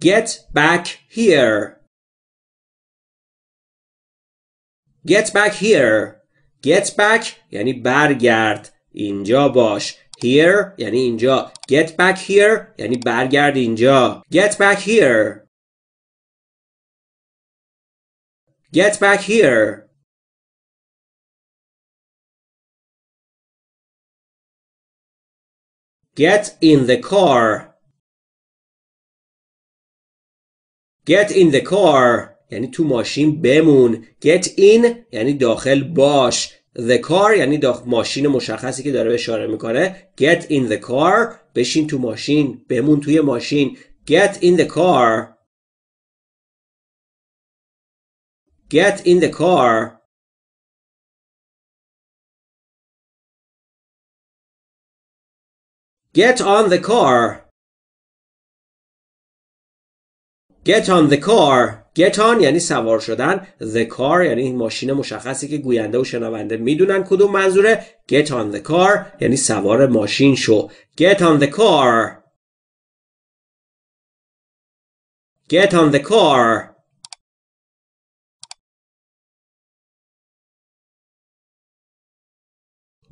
Get back here. Get back here. Get back یعنی برگرد. اینجا باش. Here یعنی اینجا. Get back here یعنی برگرد اینجا. Get back here. Get back here. Get in the car. Get in the car. یعنی تو ماشین بمون. Get in یعنی داخل باش. The car یعنی ماشین مشخصی که داره اشاره میکنه. Get in the car. بشین تو ماشین. بمون توی ماشین. Get in the car. Get in the car. Get on the car. Get on the car. Get on یعنی سوار شدن. The car یعنی این ماشین مشخصی که گوینده و شنونده میدونن کدوم منظوره. Get on the car یعنی سوار ماشین شو. Get on the car. Get on the car.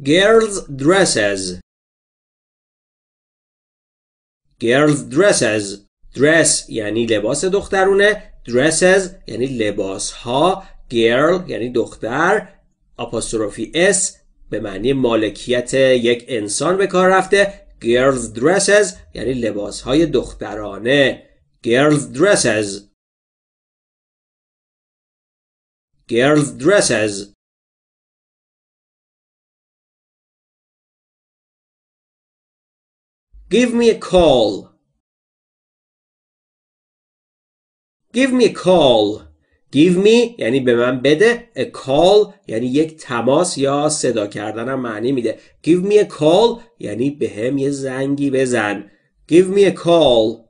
Girls' dresses. Girls' dresses. Dress یعنی لباس دخترونه. Dresses یعنی لباس ها. Girl یعنی دختر. آپاستروفی S به معنی مالکیت یک انسان به کار رفته. Girls' dresses یعنی لباس های دخترانه. Girls' dresses. Girls' dresses. Give me a call. Give me a call. Give me یعنی به من بده. A call یعنی یک تماس یا صدا کردنم معنی میده. Give me a call یعنی به هم یه زنگی بزن. Give me a call.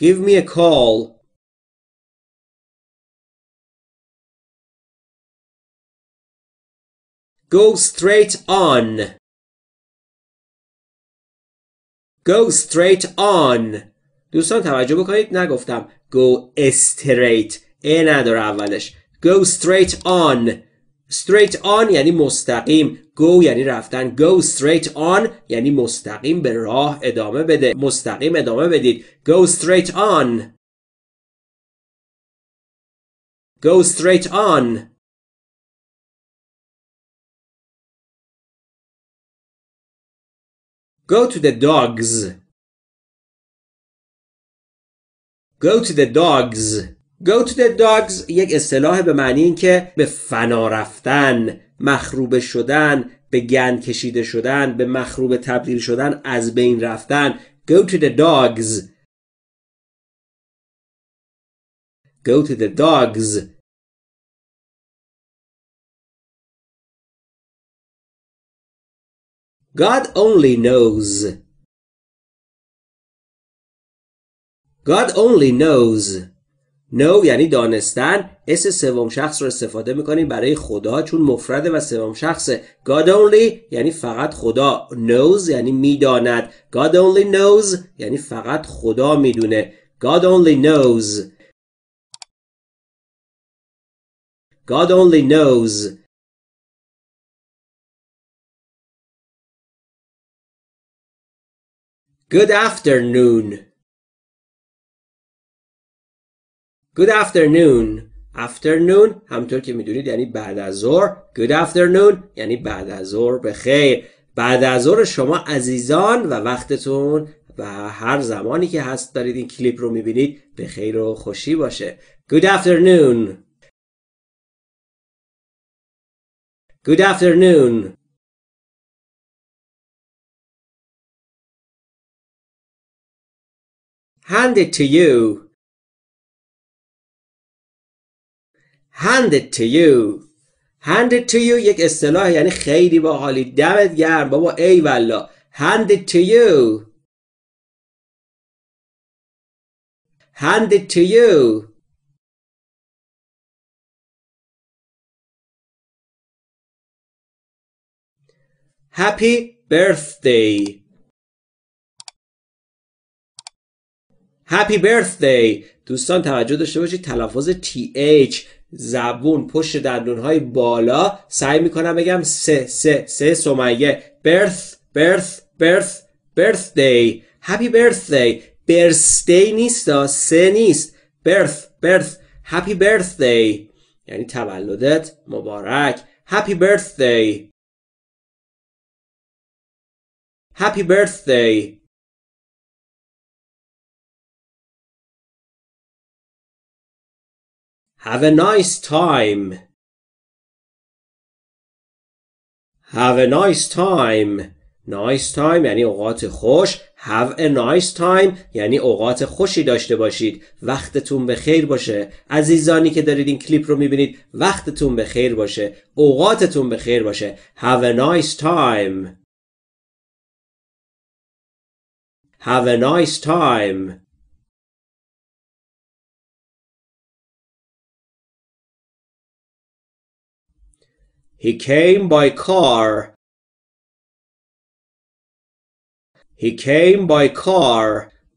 Give me a call. Go straight on. Go straight on. دوستان توجه بکنید نگفتم go straight. ای نداره اولش. Go straight on. Straight on یعنی مستقیم. Go یعنی رفتن. Go straight on یعنی مستقیم به راه ادامه بده. مستقیم ادامه بدید. Go straight on. Go straight on. Go to the dogs. Go to the dogs. Go to the dogs یک اصطلاح به معنی این که به فنا رفتن، مخروبه شدن، به گند کشیده شدن، به مخروبه تبدیل شدن، از بین رفتن. Go to the dogs. Go to the dogs. God only knows. God only knows. Know یعنی دانستن. اس سوم شخص رو استفاده میکنیم برای خدا چون مفرده و سوم شخصه. God only یعنی فقط خدا. Knows یعنی میداند. God only knows یعنی فقط خدا میدونه. God only knows. God only knows. Good afternoon. Good afternoon. Afternoon همطور که میدونید یعنی بعد از ظهر. Good afternoon یعنی بعد از ظهر بخیر. بعد از ظهر شما عزیزان و وقتتون و هر زمانی که هست دارید این کلیپ رو میبینید به خیر و خوشی باشه. Good afternoon. Good afternoon. Hand it to you. Hand it to you. Hand it to you یک اصطلاح یعنی خیلی باحالی. دمت گرم بابا ای والله. Hand it to you. Hand it to you. Happy birthday. Happy birthday. دوستان توجه داشته باشید تلفظ TH زبون پشت دندونهای بالا سعی میکنم بگم سه سمیه birthday happy birthday birthday نیستا سه نیست birth happy birthday یعنی تولدت مبارک happy birthday happy birthday Have a nice time. Have a nice time. Nice time یعنی اوقات خوش. Have a nice time یعنی اوقات خوشی داشته باشید. وقتتون به خیر باشه. عزیزانی که دارید این کلیپ رو میبینید وقتتون به خیر باشه. اوقاتتون به خیر باشه. Have a nice time. Have a nice time. He came by car. He came by car.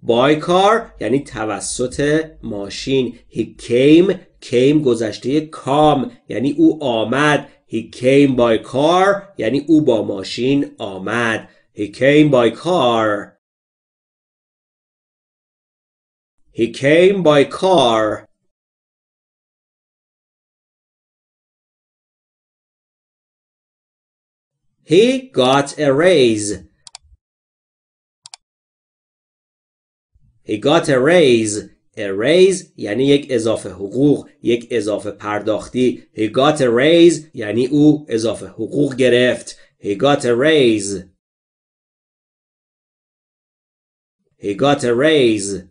By car یعنی توسط ماشین. He came. Came گذشته کام. یعنی او آمد. He came by car. یعنی او با ماشین آمد. He came by car. He came by car. He got a raise. He got a raise. A raise یعنی یک اضافه حقوق، یک اضافه پرداختی. He got a raise یعنی او اضافه حقوق گرفت. He got a raise. He got a raise.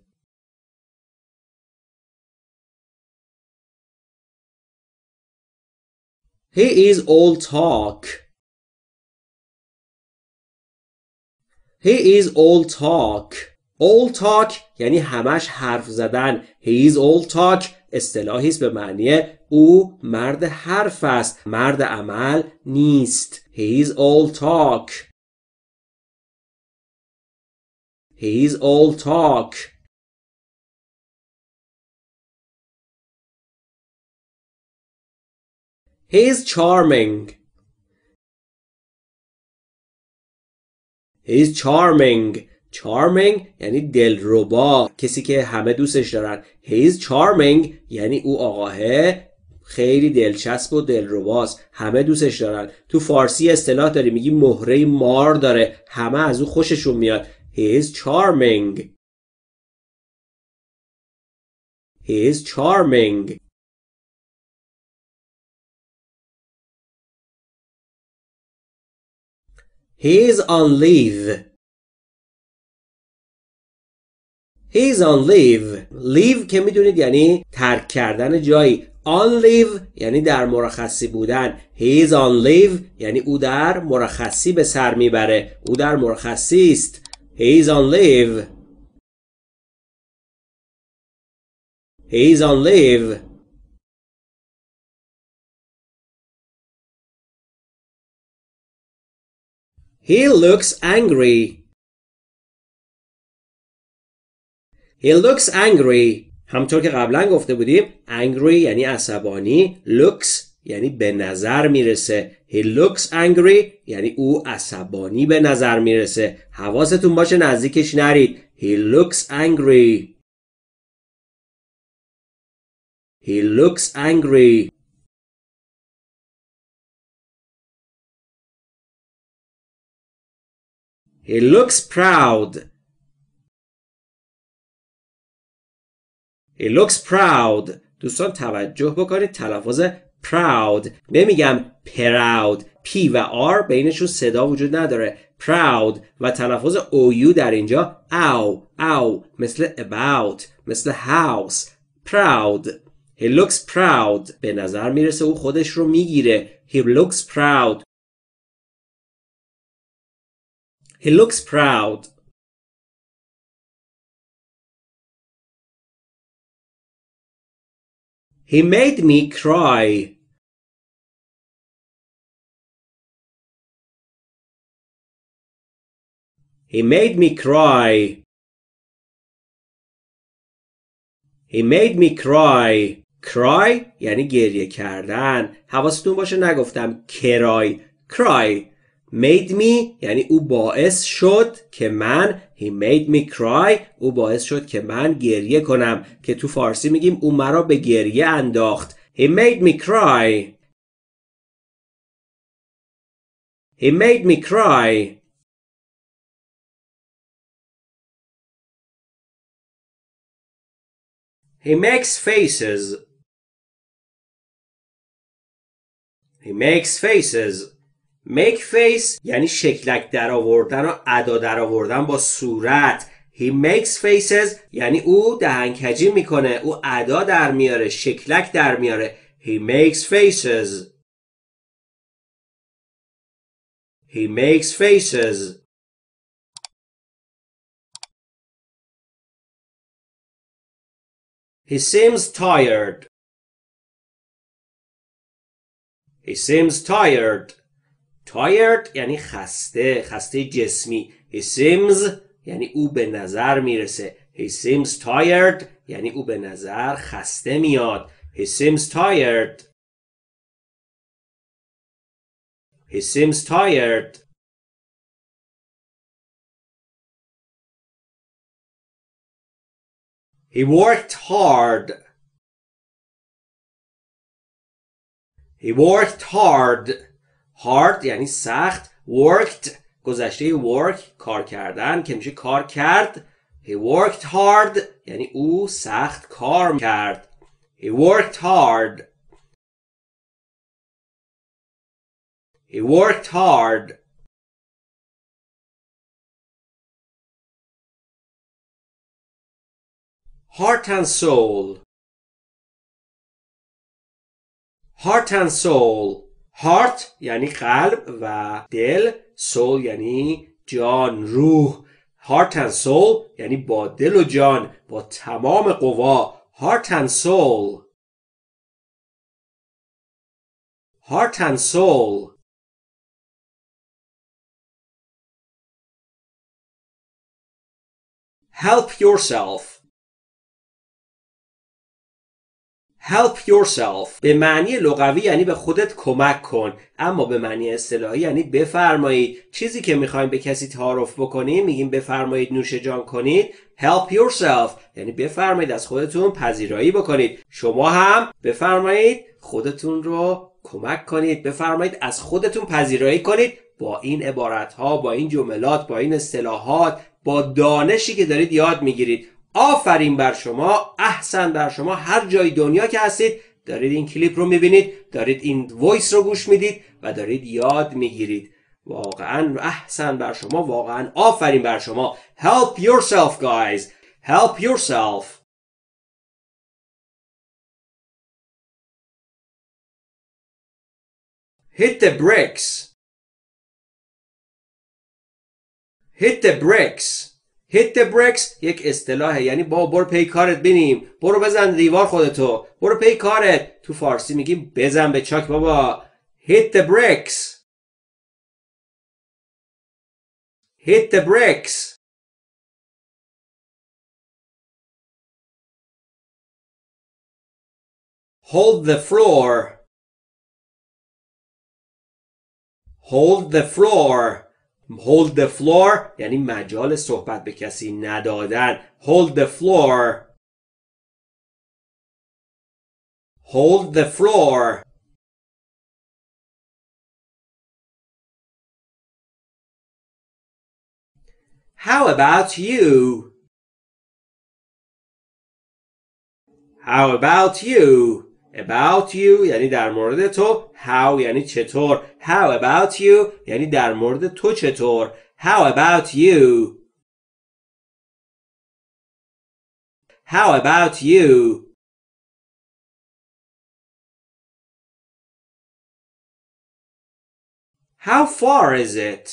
He is all talk. He is all talk. All talk یعنی همش حرف زدن. He is all talk اصطلاحی است به معنی او مرد حرف است، مرد عمل نیست. He is all talk. He is all talk. He is charming. He is charming. Charming یعنی دلربا، کسی که همه دوستش دارن. He is charming یعنی او آقاهه خیلی دلچسب و دلرباست، همه دوستش دارن. تو فارسی اصطلاح داریم میگیم مهره مار داره، همه از او خوششون میاد. He is charming. He is charming. He is on leave. He is on leave. Leave که میدونید یعنی ترک کردن جایی. On leave یعنی در مرخصی بودن. He is on leave یعنی او در مرخصی به سر میبره. او در مرخصی است. He is on leave. He is on leave. He looks angry. He looks angry. همطور که قبلا گفته بودیم angry یعنی عصبانی. Looks یعنی به نظر میرسه. He looks angry یعنی او عصبانی به نظر میرسه. حواستون باشه نزدیکش نرید. He looks angry. He looks angry. He looks proud. He looks proud. دوستان توجه بکنید تلفظ proud. نمیگم proud. P و R بینشون صدا وجود نداره. Proud و تلفظ OU در اینجا او مثل about مثل house. Proud. He looks proud. به نظر میرسه او خودش رو میگیره. He looks proud. He looks proud. He made me cry. He made me cry. He made me cry. Cry یعنی گریه کردن. حواستون باشه نگفتم کرای. Cry. Made me یعنی او باعث شد که من. He made me cry. او باعث شد که من گریه کنم. که تو فارسی میگیم او مرا به گریه انداخت. He made me cry. He made me cry. He makes faces. He makes faces. Make face یعنی شکلک در آوردن و ادا در آوردن با صورت. He makes faces یعنی او دهنکجی میکنه. او ادا در میاره. شکلک در میاره. He makes faces. He makes faces. He seems tired. He seems tired. Tired یعنی خسته. خسته جسمی. He seems یعنی او به نظر میرسه. He seems tired یعنی او به نظر خسته میاد. He seems tired. He seems tired. He worked hard. He worked hard. Hard یعنی سخت. Worked گذشته work کار کردن که میشه کار کرد. He worked hard یعنی او سخت کار کرد. He worked hard. He worked hard. Heart and soul. Heart and soul. Heart یعنی قلب و دل. Soul یعنی جان روح. Heart and soul یعنی با دل و جان. با تمام قوا. Heart and soul. Heart and soul. Help yourself. Help yourself به معنی لغوی یعنی به خودت کمک کن، اما به معنی اصطلاحی یعنی بفرمایید. چیزی که میخوایم به کسی تعارف بکنیم میگیم بفرمایید نوش جان کنید. Help yourself یعنی بفرمایید از خودتون پذیرایی بکنید. شما هم بفرمایید خودتون رو کمک کنید. بفرمایید از خودتون پذیرایی کنید. با این عبارتها، با این جملات، با این اصطلاحات، با دانشی که دارید یاد میگیرید. آفرین بر شما، احسن بر شما. هر جای دنیا که هستید دارید این کلیپ رو میبینید، دارید این وایس رو گوش میدید و دارید یاد میگیرید. واقعا احسن بر شما، واقعا آفرین بر شما. Help yourself guys. Help yourself. Hit the bricks. Hit the bricks. Hit the bricks یک اصطلاحه یعنی برو پی کارت بینیم. برو بزن دیوار خودتو. برو پی کارت. تو فارسی میگیم بزن به چاک بابا. Hit the bricks. Hit the bricks. Hold the floor. Hold the floor. Hold the floor یعنی مجال صحبت به کسی ندادن. Hold the floor. Hold the floor. How about you? How about you? About you یعنی در مورد تو. How یعنی چطور. How about you یعنی در مورد تو چطور. How about you. How about you. How far is it.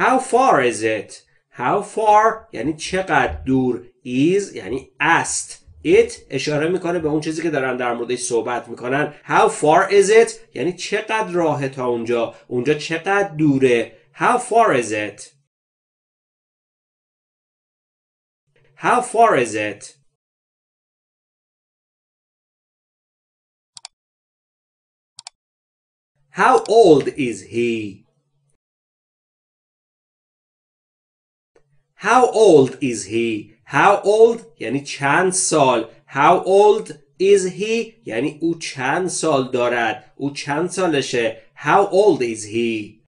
How far is it. How far یعنی چقدر دور. Is یعنی است. It اشاره میکنه به اون چیزی که دارن در موردش صحبت میکنن. How far is it یعنی چقدر راه تا اونجا. اونجا چقدر دوره. How far is it. How far is it? How old is he? How old is he? How old یعنی چند سال. How old is he یعنی او چند سال دارد. او چند سالشه. How old is he?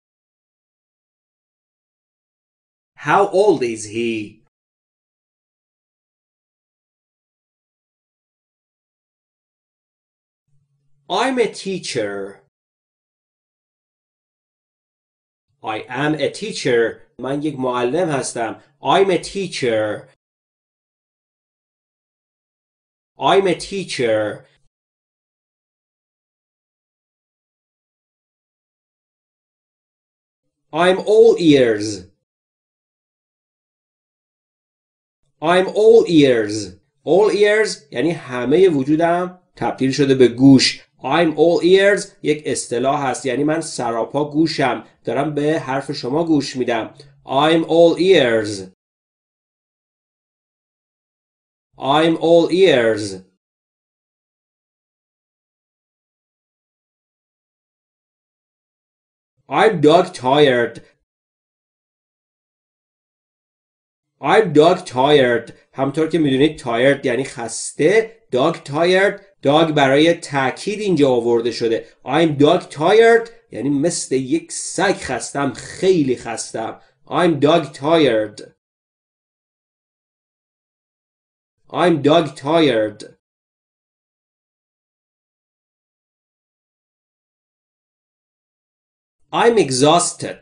How old is he? I'm a teacher. I am a teacher. من یک معلم هستم. I'm a teacher. I'm a teacher. I'm all ears. I'm all ears. All ears یعنی همه وجودم تبدیل شده به گوش. I'm all ears یک اصطلاح هست یعنی من سراپا گوشم، دارم به حرف شما گوش میدم. I'm all ears. I'm all ears. I'm dog tired. I'm dog tired. همطور که میدونید tired یعنی خسته. Dog tired. dog برای تأکید اینجا آورده شده. I'm dog tired یعنی مثل یک سگ خستم، خیلی خستم. I'm dog tired. I'm dog tired. I'm exhausted.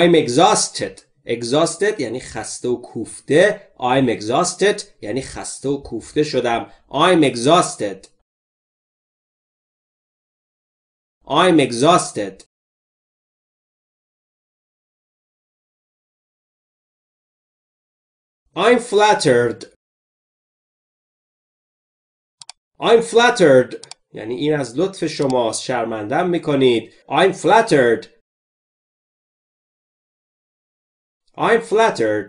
I'm exhausted. Exhausted یعنی خسته و کوفته. I'm exhausted یعنی خسته و کوفته شدم. I'm exhausted. I'm exhausted. I'm flattered. I'm flattered یعنی این از لطف شماست، شرمندم میکنید. I'm flattered. I'm flattered.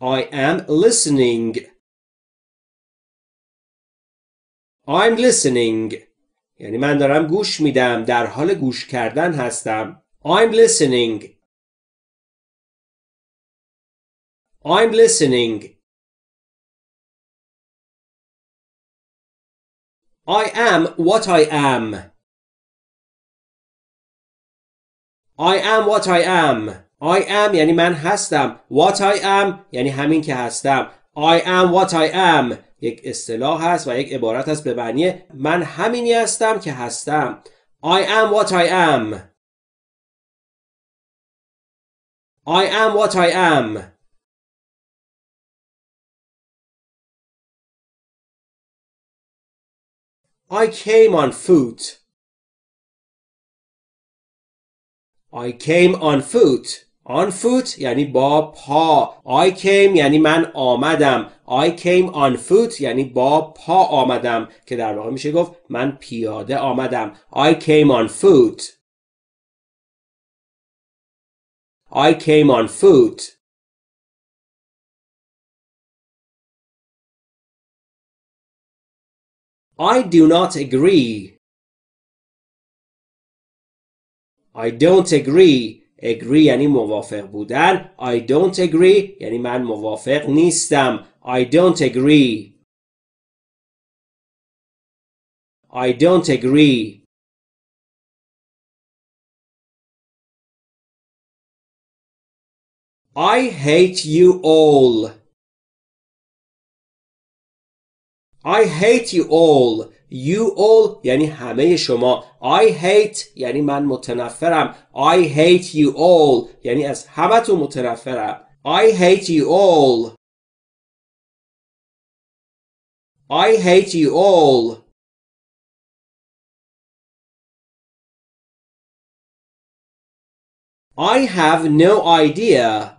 I am listening. I'm listening. یعنی من دارم گوش میدم، در حال گوش کردن هستم. I'm listening. I'm listening. I am what I am. I am what I am. I am یعنی من هستم. What I am یعنی همین که هستم. I am what I am یک اصطلاح هست و یک عبارت هست به معنی من همینی هستم که هستم. I am what I am. I am what I am. I came on foot. I came on foot. On foot یعنی با پا. I came یعنی من آمدم. I came on foot یعنی با پا آمدم که در واقع میشه گفت من پیاده آمدم. I came on foot. I came on foot. I do not agree. I don't agree. Agree یعنی موافق بودن. I don't agree یعنی من موافق نیستم. I don't agree. I don't agree. I hate you all. I hate you all. You all یعنی همه شما. I hate یعنی من متنفرم. I hate you all یعنی از همتون متنفرم. I hate you all. I hate you all. I have no idea.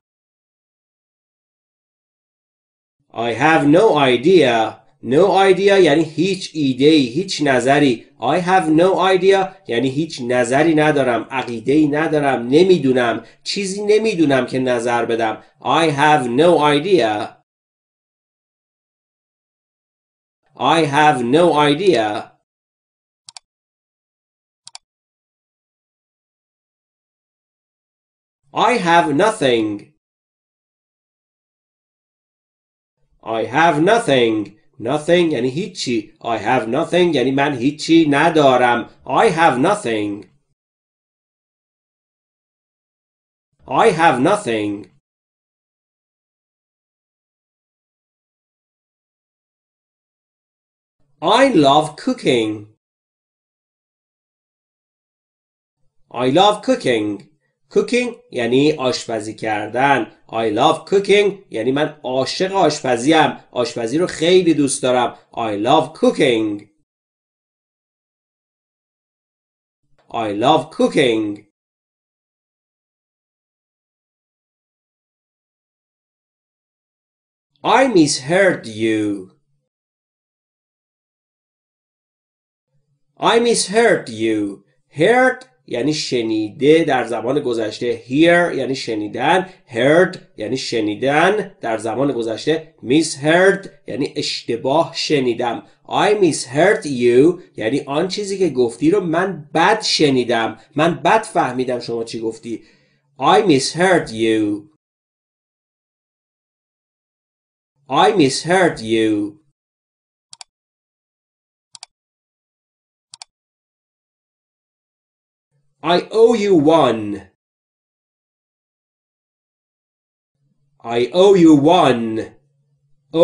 I have no idea No idea یعنی هیچ ایده‌ای، هیچ نظری. I have no idea یعنی هیچ نظری ندارم، عقیده‌ای ندارم، نمیدونم، چیزی نمیدونم که نظر بدم. I have no idea. I have no idea. I have nothing. I have nothing. Nothing یعنی هیچی. I have nothing یعنی من هیچی ندارم. I have nothing. I have nothing. I love cooking. I love cooking. Cooking یعنی آشپزی کردن. I love cooking یعنی من عاشق آشپزیم. آشپزی رو خیلی دوست دارم. I love cooking. I love cooking. I misheard you. I misheard you. Heard یعنی شنیده در زمان گذشته. Hear یعنی شنیدن. Heard یعنی شنیدن در زمان گذشته. Misheard یعنی اشتباه شنیدم. I misheard you یعنی آن چیزی که گفتی رو من بد شنیدم. من بد فهمیدم شما چی گفتی. I misheard you. I misheard you. I owe you one. I owe you one.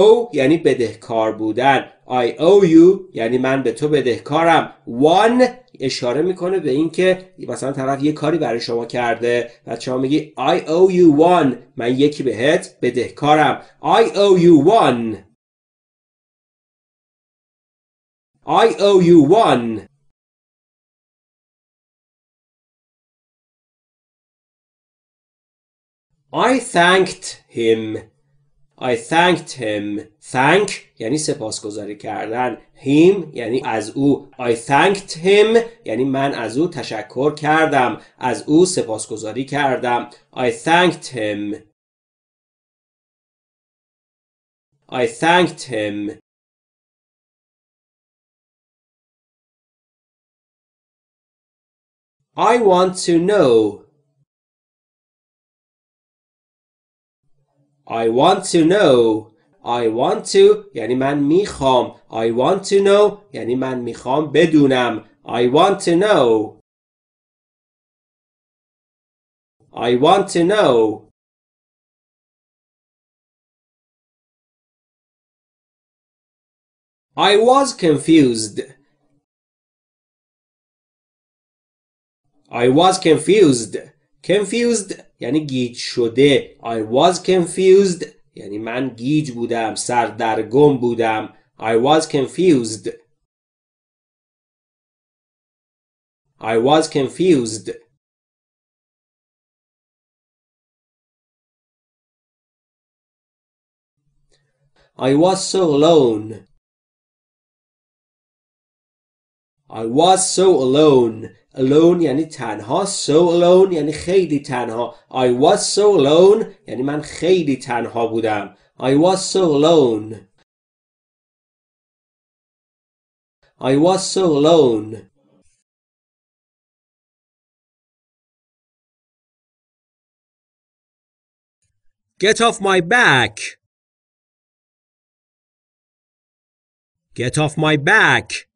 owe یعنی بدهکار بودن. I owe you یعنی من به تو بدهکارم. One اشاره میکنه به این که مثلا طرف یه کاری برای شما کرده و شما میگی I owe you one. من یکی بهت بدهکارم. I owe you one. I owe you one. I thanked him. I thanked him. Thank یعنی سپاسگزاری کردن. Him یعنی از او. I thanked him یعنی من از او تشکر کردم. از او سپاسگزاری کردم. I thanked him. I thanked him. I want to know. I want to know. I want to یعنی من میخوام. I want to know یعنی من میخوام بدونم. I want to know. I want to know. I was confused. I was confused. Confused یعنی گیج شده. I was confused یعنی من گیج بودم، سردرگم بودم. I was confused. I was confused. I was so alone. I was so alone. Alone یعنی تنها. So alone یعنی خیلی تنها. I was so alone یعنی من خیلی تنها بودم. I was so alone. I was so alone. Get off my back. Get off my back.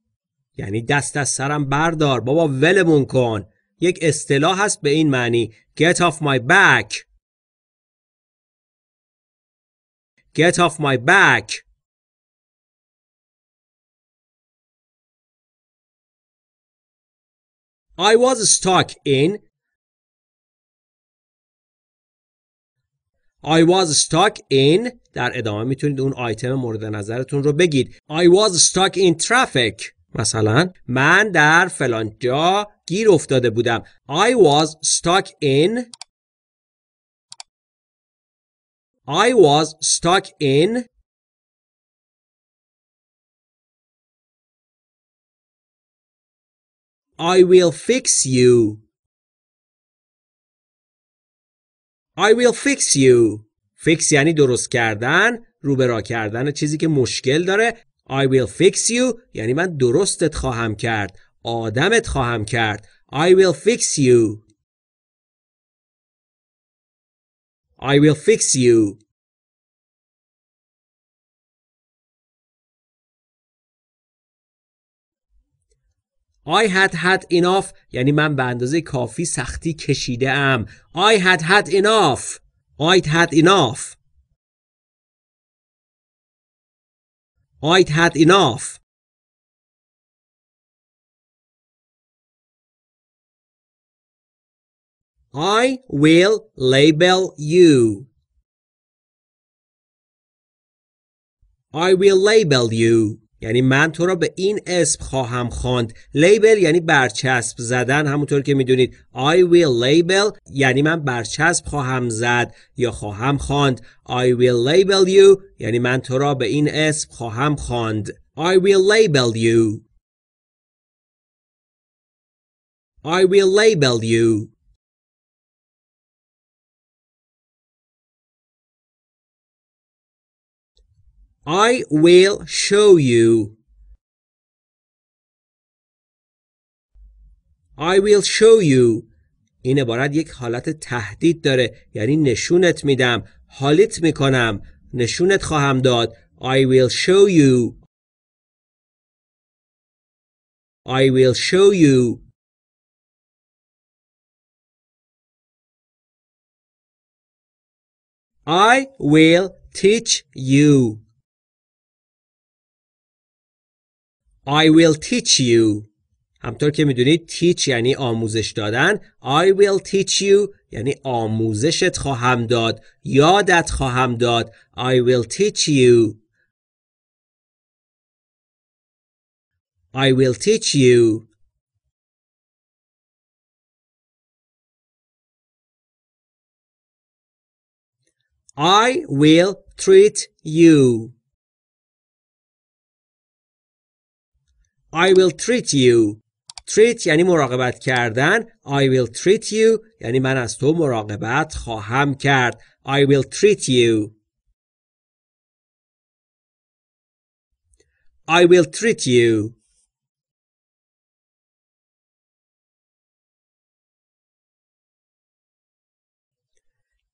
یعنی دست از سرم بردار، بابا ولمون کن. یک اصطلاح هست به این معنی. Get off my back. Get off my back. I was stuck in. I was stuck in. در ادامه میتونید اون آیتم مورد نظرتون رو بگید. I was stuck in traffic. مثلا من در فلان جا گیر افتاده بودم. I was stuck in. I was stuck in I will fix you. I will fix you. Fix یعنی درست کردن، روبرا کردن چیزی که مشکل داره. I will fix you یعنی من درستت خواهم کرد، آدمت خواهم کرد. I will fix you. I will fix you. I had had enough یعنی من به اندازه کافی سختی کشیده ام. I had had enough. I'd had enough. I'd had enough. I will label you. I will label you. یعنی من تو را به این اسم خواهم خواند. لیبل یعنی برچسب زدن، همونطور که میدونید. I will label یعنی من برچسب خواهم زد یا خواهم خواند. I will label you یعنی من تو را به این اسم خواهم خواند. I will label you. I will label you. I will show you. I will show you. این عبارت یک حالت تهدید داره، یعنی نشونت میدم، حالیت میکنم، نشونت خواهم داد. I will show you. I will show you. I will teach you. I will teach you. همطور که میدونید teach یعنی آموزش دادن. I will teach you یعنی آموزشت خواهم داد، یادت خواهم داد. I will teach you. I will teach you. I will treat you. I will treat you. treat یعنی مراقبت کردن. I will treat you یعنی من از تو مراقبت خواهم کرد. I will treat you. I will treat you.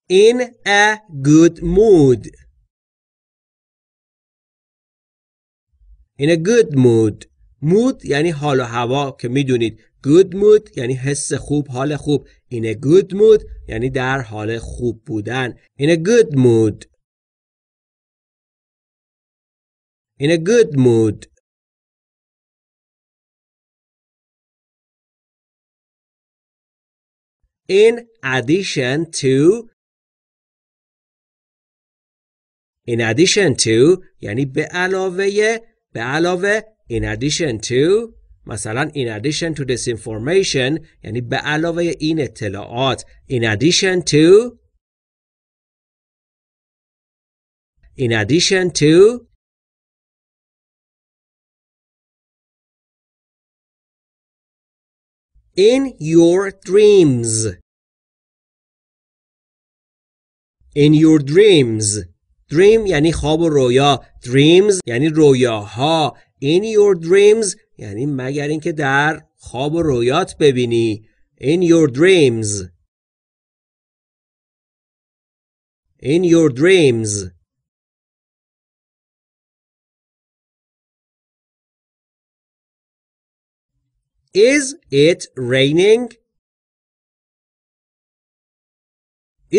In a good mood. In a good mood. mood یعنی حال و هوا که میدونید. good mood یعنی حس خوب، حال خوب. in a good mood یعنی در حال خوب بودن. in a good mood. in a good mood. in addition to. in addition to یعنی به علاوه. In addition to مثلا in addition to this information یعنی به علاوه این اطلاعات. in addition to. in addition to. in your dreams. in your dreams. dream یعنی خواب و رویا. dreams یعنی رویاها. In your dreams یعنی مگر اینکه در خواب و رویات ببینی. In your dreams. In your dreams. Is it raining?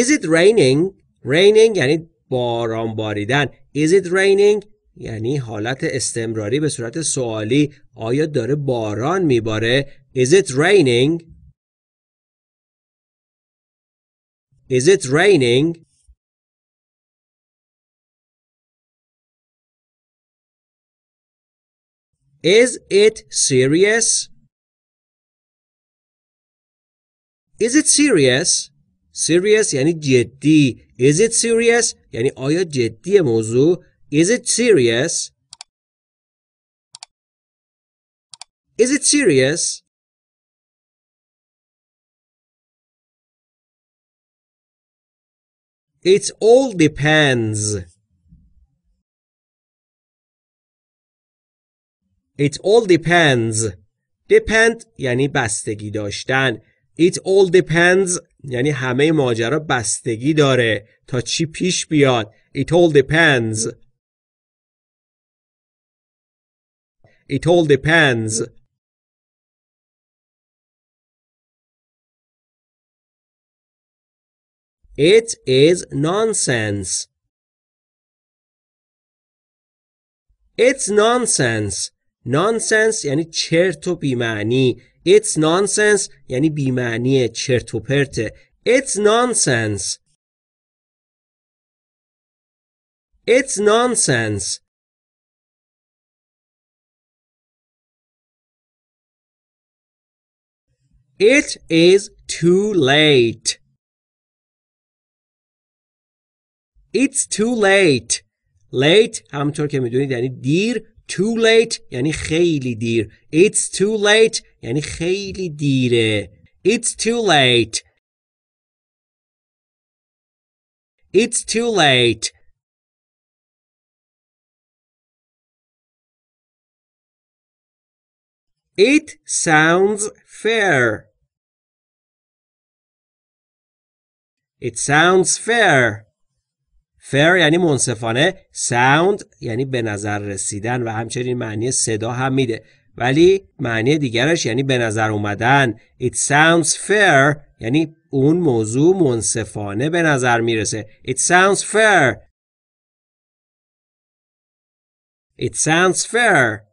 Is it raining? raining یعنی باران باریدن. Is it raining یعنی حالت استمراری به صورت سوالی. آیا داره باران میباره؟ Is it raining? Is it raining? Is it serious? Is it serious? serious یعنی جدی. Is it serious یعنی آیا جدی موضوع؟ Is it serious? Is it serious? It all depends. It all depends. Depend یعنی بستگی داشتن. It all depends یعنی همه ماجرا بستگی داره تا چی پیش بیاد. It all depends. It all depends. It is nonsense. It's nonsense. Nonsense یعنی چرت و بی‌معنی. It's nonsense یعنی بی‌معنی چرت و پرت. It's nonsense. It's nonsense. It is too late. It's too late. Late همونطور که میدونید یعنی دیر. Too late یعنی خیلی دیر. It's too late یعنی خیلی دیره. It's too late. It's too late. It sounds fair. It sounds fair. Fair یعنی منصفانه. Sound یعنی به نظر رسیدن و همچنین معنی صدا هم میده. ولی معنی دیگرش یعنی به نظر اومدن. It sounds fair یعنی اون موضوع منصفانه به نظر میرسه. It sounds fair. It sounds fair.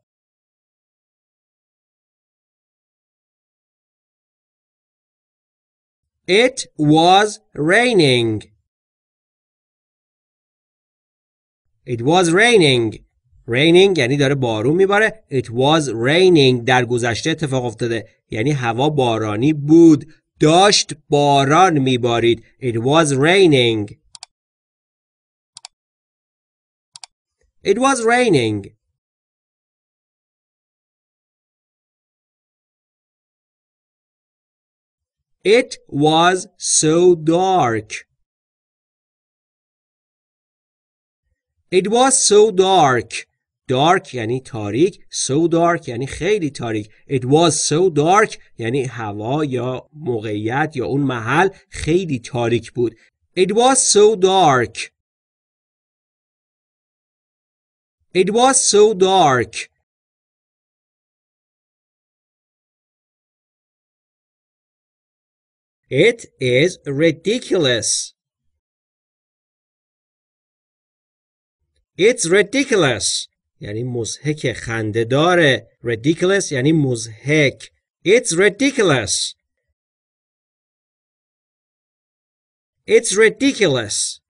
It was raining. It was raining. Raining یعنی داره بارون میباره. It was raining. در گذشته اتفاق افتاده. یعنی هوا بارانی بود. داشت باران میبارید. It was raining. It was raining. It was so dark. It was so dark. Dark یعنی تاریک. So dark یعنی خیلی تاریک. It was so dark یعنی هوا یا موقعیت یا اون محل خیلی تاریک بود. It was so dark. It was so dark. It is ridiculous. It's ridiculous. یعنی مضحک خنده داره. Ridiculous یعنی مضحک. It's ridiculous. It's ridiculous.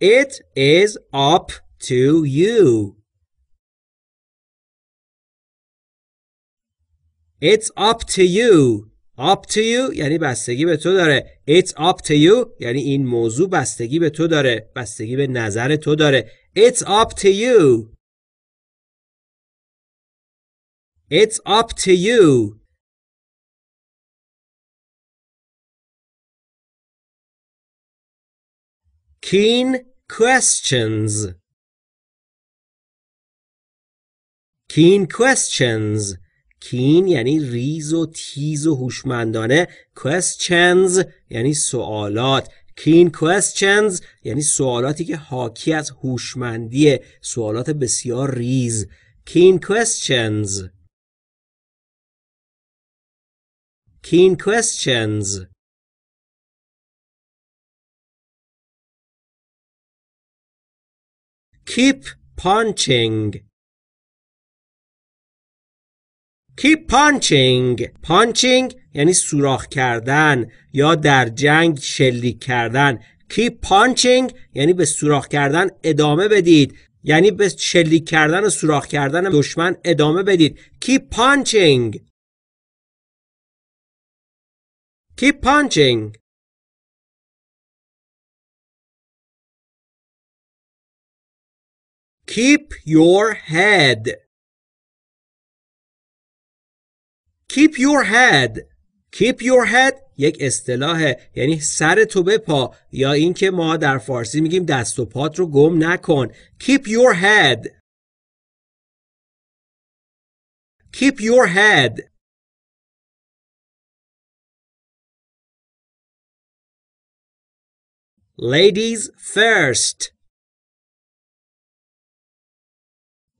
It is up to you. It's up to you. Up to you یعنی بستگی به تو داره. It's up to you یعنی این موضوع بستگی به تو داره. بستگی به نظر تو داره. It's up to you. It's up to you. Keen questions. Keen questions. keen یعنی ریز و تیز و هوشمندانه. questions یعنی سوالات. keen questions یعنی سوالاتی که حاکی از هوشمندیه. سوالات بسیار ریز. keen questions. keen questions. keep punching. Keep punching. Punching یعنی سوراخ کردن یا در جنگ شلیک کردن. Keep punching یعنی به سوراخ کردن ادامه بدید. یعنی به شلیک کردن و سوراخ کردن دشمن ادامه بدید. Keep punching. Keep punching. Keep your head. keep your head یک اصطلاحه، یعنی سر تو بپا، یا اینکه ما در فارسی میگیم دست و پات رو گم نکن. keep your head. keep your head. Ladies first.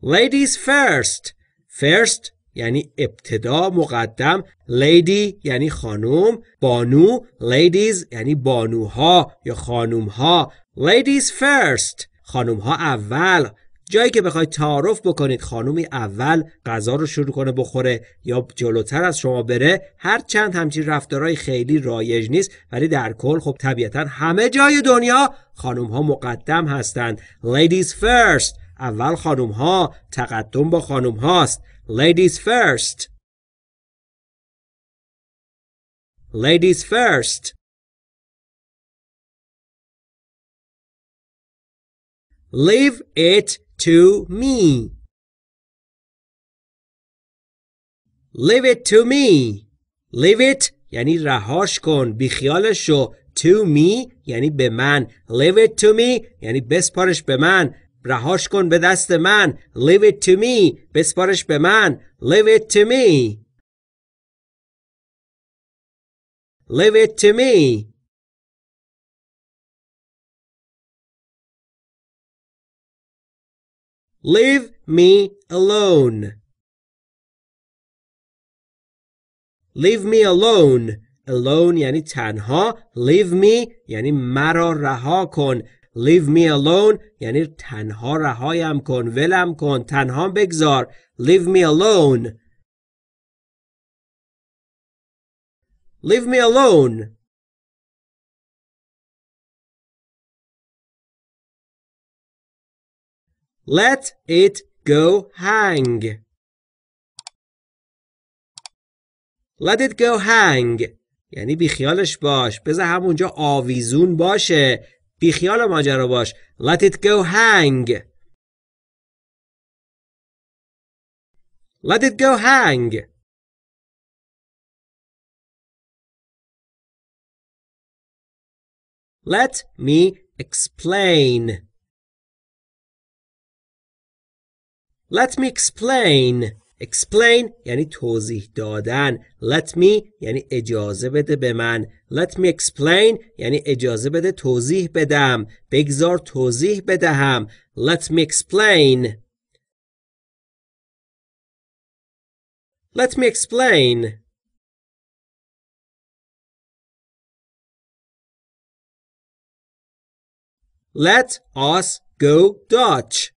Ladies first. First یعنی ابتدا، مقدم. lady یعنی خانم، بانو. ladies یعنی بانوها یا خانمها. ladies first. خانمها اول. جایی که بخواید تعارف بکنید خانومی اول غذا رو شروع کنه بخوره یا جلوتر از شما بره، هر چند همچین رفتارهای خیلی رایج نیست، ولی در کل خب طبیعتا همه جای دنیا خانمها مقدم هستند. ladies first. اول خانمها، تقدم با خانمهاست. ladies first. ladies first. leave it to me. leave it to me. leave it یعنی رهاش کن، بیخیالش شو. to me یعنی به من. leave it to me یعنی بسپارش به من، رهاش کن به دست من. leave it to me بسپارش به من. leave it to me. leave it to me. leave me alone. leave me alone. alone یعنی تنها. leave me یعنی مرا رها کن. leave me alone یعنی تنها رهایم کن، ولم کن، تنها بگذار. leave me alone. leave me alone. let it go hang. let it go hang یعنی بیخیالش باش، بذار همونجا آویزون باشه، بیخیال ماجرا باش. let it go hang. let it go hang. let me explain. let me explain. explain یعنی توضیح دادن. let me یعنی اجازه بده به من. let me explain یعنی اجازه بده توضیح بدم، بگذار توضیح بدهم. let me explain. let me explain. let us go Dutch.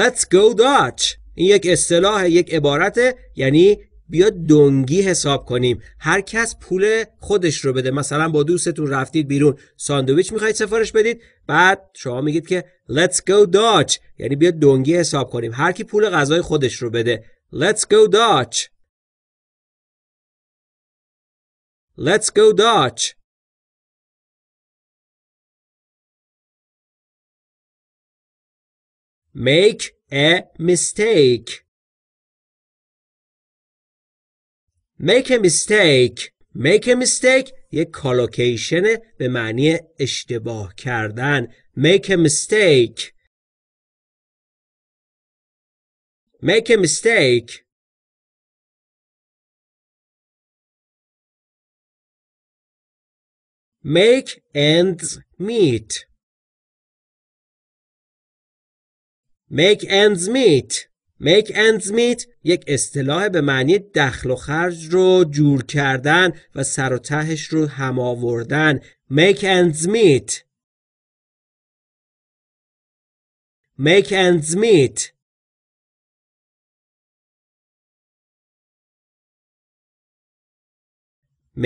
Let's go Dutch. این یک اصطلاحه، یک عبارته، یعنی بیا دنگی حساب کنیم. هر کس پول خودش رو بده. مثلا با دوستتون رفتید بیرون، ساندویچ میخواید سفارش بدید، بعد شما میگید که Let's go Dutch یعنی بیا دنگی حساب کنیم. هر کی پول غذای خودش رو بده. Let's go Dutch. Let's go Dutch. make a mistake. make a mistake. make a mistake یک collocation به معنی اشتباه کردن. make a mistake. make a mistake. make ends meet. make ends meet. make ends meet یک اصطلاح به معنی دخل و خرج رو جور کردن و سر و تهش رو هم آوردن. make ends meet. make ends meet.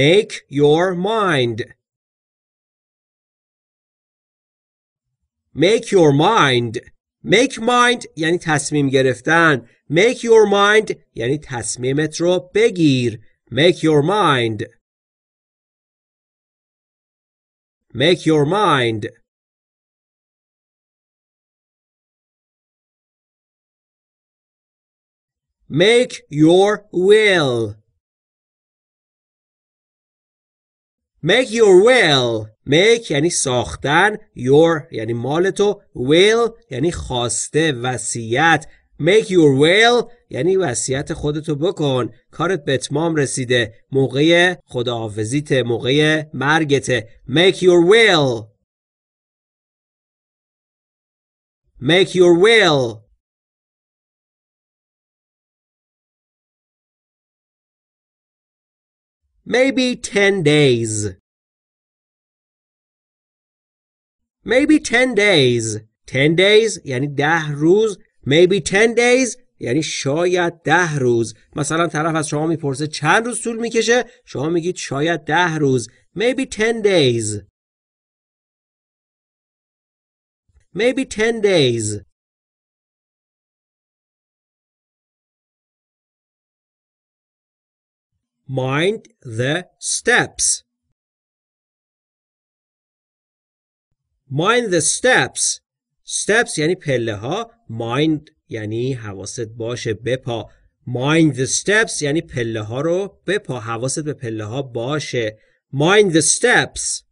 make your mind. make your mind. make mind یعنی تصمیم گرفتن. make your mind یعنی تصمیمت رو بگیر. make your mind. make your mind. Make your will. Make your will. Make یعنی ساختن. Your یعنی مال تو. Will یعنی خواسته وصیت. Make your will یعنی وصیت خودتو بکن. کارت به اتمام رسیده. موقع خداحافظیته. موقع مرگته. Make your will. Make your will. Maybe 10 days. Maybe 10 days. 10 days یعنی 10 روز. Maybe 10 days یعنی شاید 10 روز. مثلا طرف از شما میپرسه چند روز طول میکشه؟ شما میگید شاید 10 روز. Maybe 10 days. Maybe 10 days. Mind the steps. Mind the steps. Steps یعنی پله ها. Mind یعنی حواست باشه بپا. Mind the steps یعنی پله ها رو بپا. حواست به پله ها باشه. Mind the steps.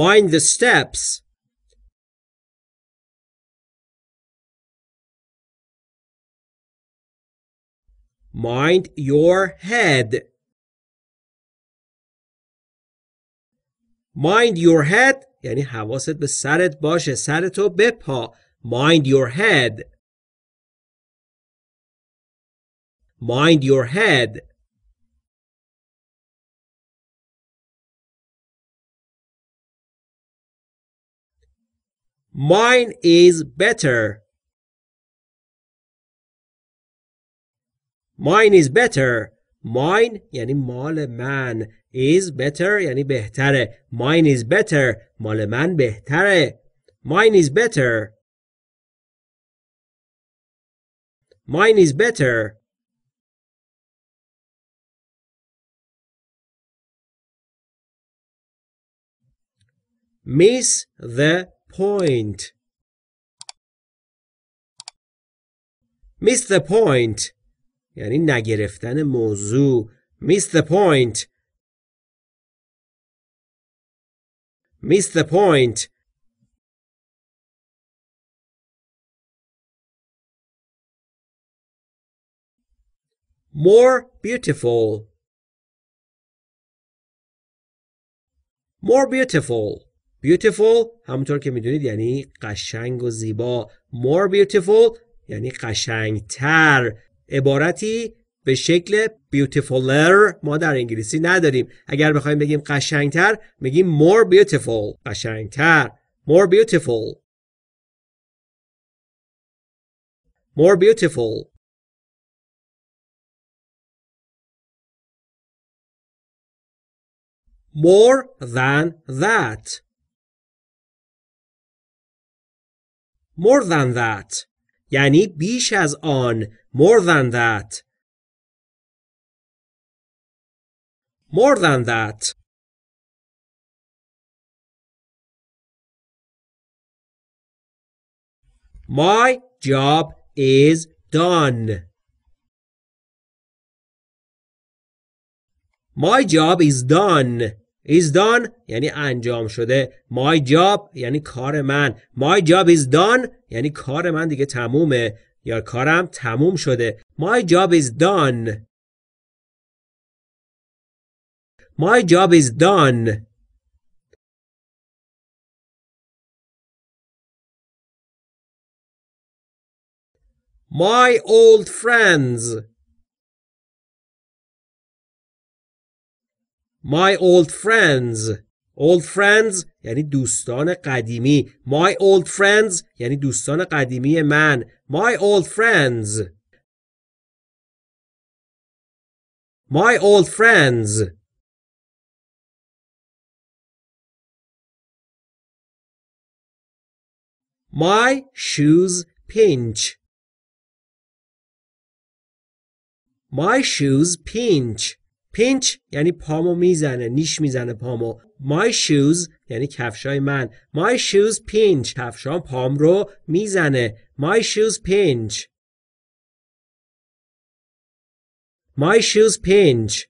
Mind the steps. Mind your head. Mind your head یعنی حواست به سرت باشه. سرتو بپا. Mind your head. Mind your head. Mine is better. Mine is better. Mine یعنی مال من. Is better یعنی بهتره. Mine is better. مال من بهتره. Mine is better. Mine is better. Miss the point. Miss the point یعنی نگرفتن موضوع. Miss the point. Miss the point. More beautiful. More beautiful. Beautiful همونطور که میدونید یعنی قشنگ و زیبا. More beautiful یعنی قشنگتر. عبارتی به شکل beautifuler ما در انگلیسی نداریم. اگر بخوایم بگیم قشنگتر میگیم more beautiful. قشنگتر. More beautiful. More beautiful. More than that. More than that یعنی بیش از آن. More than that. More than that. My job is done. My job is done. Is done یعنی انجام شده. My job یعنی کار من. My job is done یعنی کار من دیگه تمومه یا کارم تموم شده. My job is done. My job is done. My old friends. My old friends. Old friends یعنی دوستان قدیمی. My old friends یعنی دوستان قدیمی من. My old friends. My old friends. My shoes pinch. My shoes pinch. Pinch یعنی پامو میزنه. نیش میزنه پامو. My shoes یعنی کفشای من. My shoes pinch. کفشام پام رو میزنه. My shoes pinch. My shoes pinch.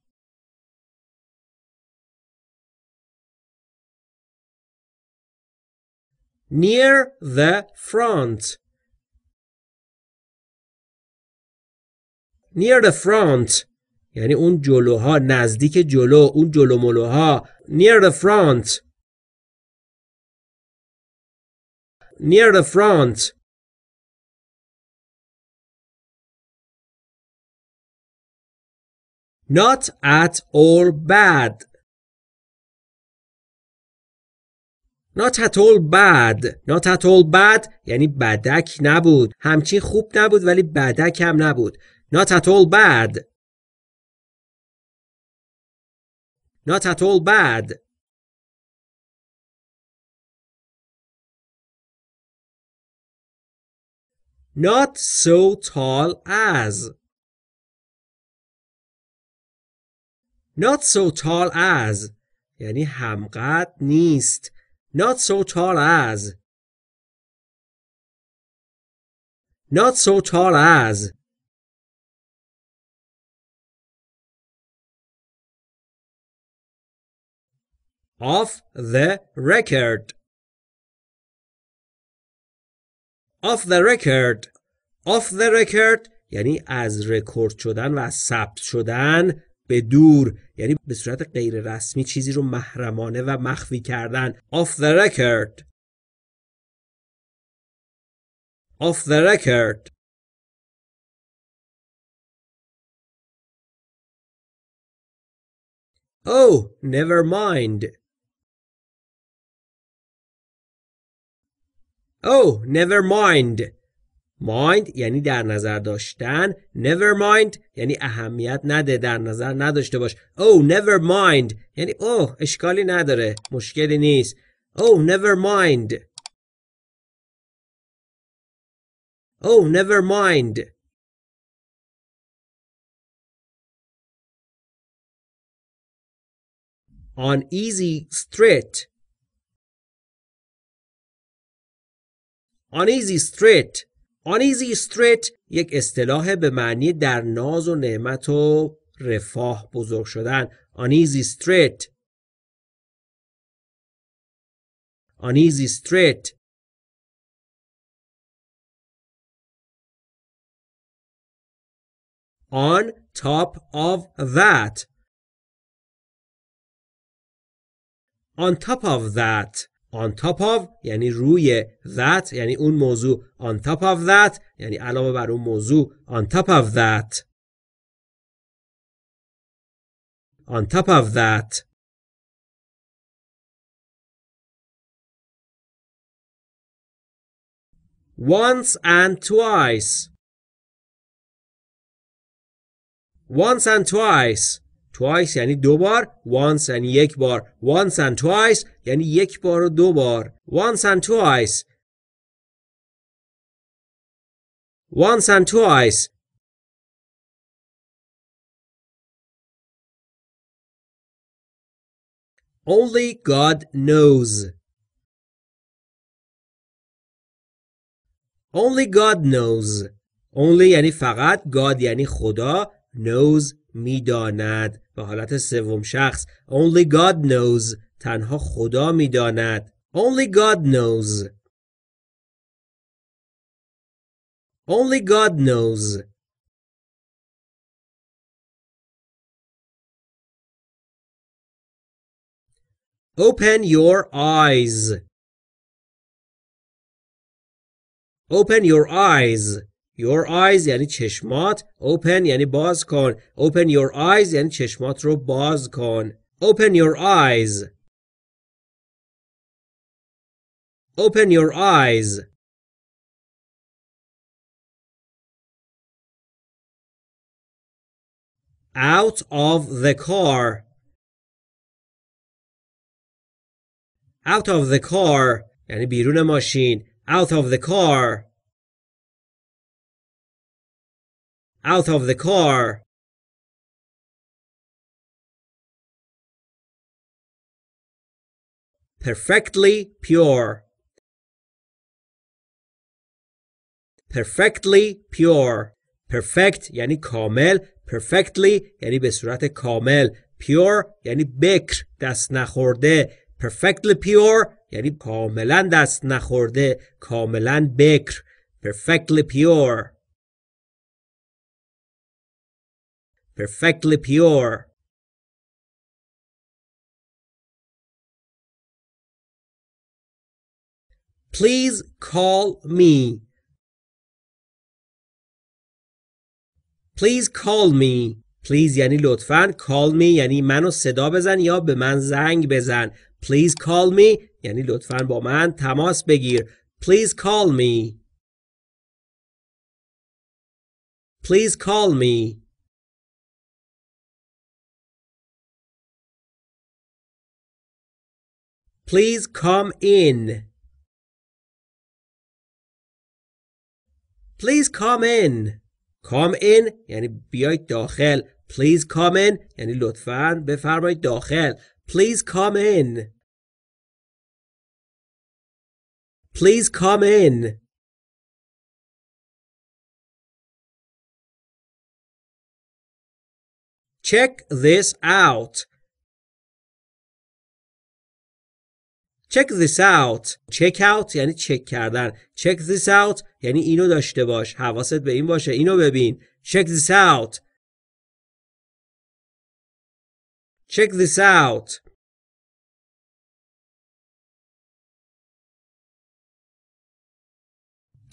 Near the front. Near the front. یعنی اون جلوها، نزدیک جلو، اون جلو ملوها. Near the front. Near the front. Not at all bad. Not at all bad. Not at all bad یعنی بدک نبود. همچین خوب نبود ولی بدک هم نبود. Not at all bad. Not at all bad. Not so tall as. Not so tall as یعنی همقد نیست. Not so tall as. Not so tall as. Off the record. Off the record. Off the record یعنی از رکورد شدن و از ثبت شدن به دور، یعنی به صورت غیر رسمی چیزی رو محرمانه و مخفی کردن. Off the record. Off the record. Oh, never mind. Oh, never mind. Mind یعنی در نظر داشتن. Never mind یعنی اهمیت نده، در نظر نداشته باش. Oh, never mind یعنی اوه اشکالی نداره، مشکلی نیست. Oh, never mind. Oh, never mind. On easy street. On easy street. On easy street یک اصطلاح به معنی در ناز و نعمت و رفاه بزرگ شدن. On easy street. On easy street. On top of that. On top of that. On top of یعنی روی، that یعنی اون موضوع. On top of that یعنی علاوه بر اون موضوع. On top of that. On top of that. Once and twice. Once and twice. Twice یعنی دو بار. Once یعنی یک بار. Once and twice یعنی یک بار و دو بار. Once and twice. Once and twice. Only God knows. Only God knows. Only یعنی فقط. God یعنی خدا. Knows میداند. به حالت سوم شخص. Only God knows. تنها خدا میداند. Only God knows. Only God knows. Open your eyes. Open your eyes. Your eyes یعنی چشمات. Open یعنی باز کن. Open your eyes یعنی چشمات رو باز کن. Open your eyes. Open your eyes. Out of the car. Out of the car یعنی بیرون ماشین. Out of the car. Out of the car. Perfectly pure. perfectly pure. perfect یعنی کامل، perfectly یعنی به صورت کامل، pure یعنی بکر، دست نخورده، perfectly pure یعنی کاملا دست نخورده، کاملا بکر، perfectly pure. perfectly pure. Please call me. Please call me. Please یعنی لطفاً، call me یعنی منو صدا بزن یا به من زنگ بزن. Please call me یعنی لطفاً با من تماس بگیر. Please call me. Please call me. Please come in. Please come in. Come in یعنی بیایید داخل. Please come in یعنی لطفاً بفرمایید داخل. Please come in. Please come in. Check this out. Check this out. Check out یعنی چک کردن. Check this out یعنی اینو داشته باش. حواست به این باشه. اینو ببین. Check this out. Check this out.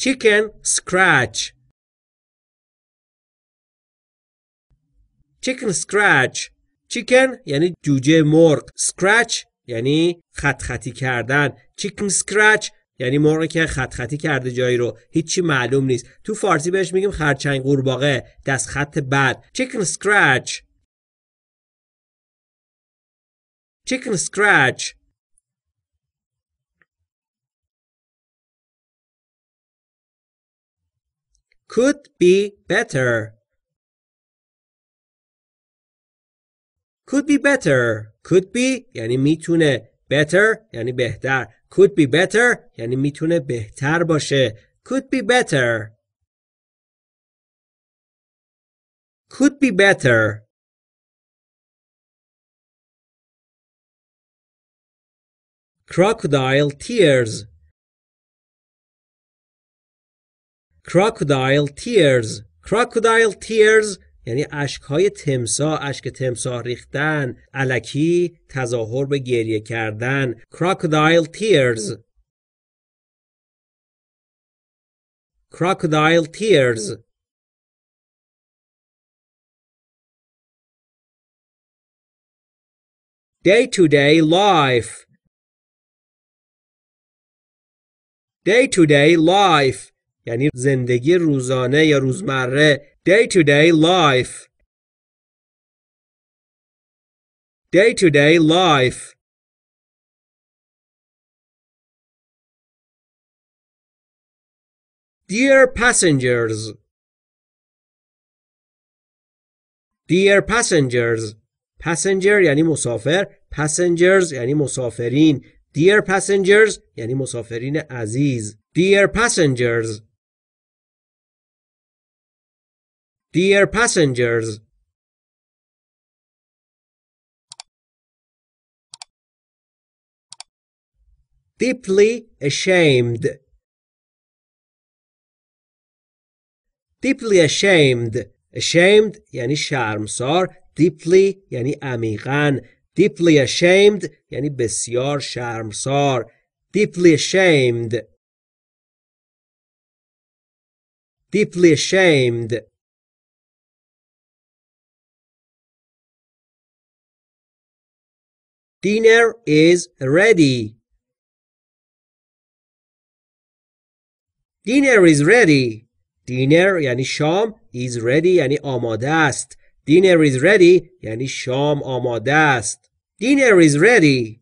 Chicken scratch. Chicken scratch. Chicken یعنی جوجه مرغ. Scratch یعنی خط خطی کردن. Chicken scratch یعنی مرغی که خط خطی کرده جایی رو، هیچی معلوم نیست. تو فارسی بهش میگیم خرچنگ قورباغه، دست خط بد. Chicken scratch. Chicken scratch. Could be better. Could be better. Could be یعنی میتونه. Better یعنی بهتر. Could be better یعنی میتونه بهتر باشه. Could be better. Could be better. Crocodile tears. Crocodile tears. Crocodile tears یعنی اشک‌های تمساح، اشک تمساح ریختن، الکی تظاهر به گریه کردن. Crocodile tears. Crocodile tears. Day-to-day life. Day-to-day life یعنی زندگی روزانه یا روزمره. Day-to-day life. Day-to-day life. Dear passengers. Dear passengers. Passenger یعنی مسافر. Passengers یعنی مسافرین. Dear passengers یعنی مسافرین عزیز. Dear passengers. Dear passengers. Deeply ashamed. Deeply ashamed. Ashamed یعنی شرمسار. Deeply یعنی عمیقاً. Deeply ashamed یعنی بسیار شرمسار. Deeply ashamed. Deeply ashamed. Dinner is ready. Dinner is ready. Dinner یعنی شام. Is ready یعنی آماده است. Dinner is ready یعنی شام آماده است. Dinner is ready.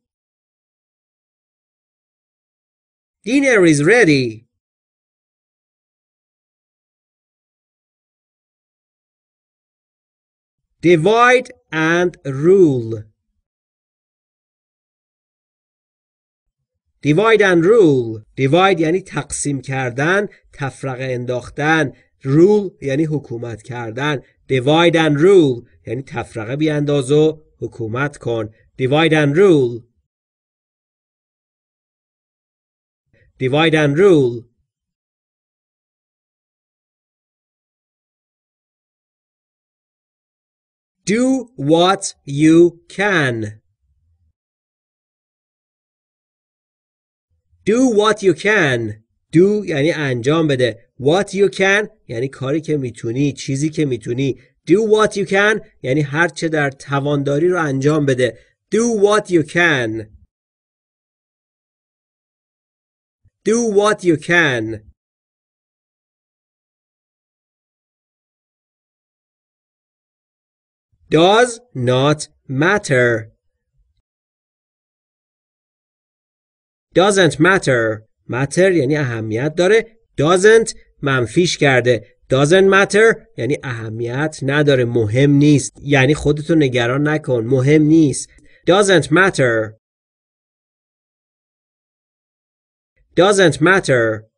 Dinner is ready. Divide and rule. Divide and rule. Divide یعنی تقسیم کردن، تفرقه انداختن. Rule یعنی حکومت کردن. Divide and rule یعنی تفرقه بیانداز و حکومت کن. Divide and rule. Divide and rule. Do what you can. Do what you can. Do یعنی انجام بده. What you can یعنی کاری که میتونی، چیزی که میتونی. Do what you can یعنی هر چه در توانداری رو انجام بده. Do what you can. Do what you can. Does not matter. Doesn't matter. Matter یعنی اهمیت داره. Doesn't منفیش کرده. Doesn't matter یعنی اهمیت نداره، مهم نیست. یعنی خودتو نگران نکن، مهم نیست. Doesn't matter. Doesn't matter.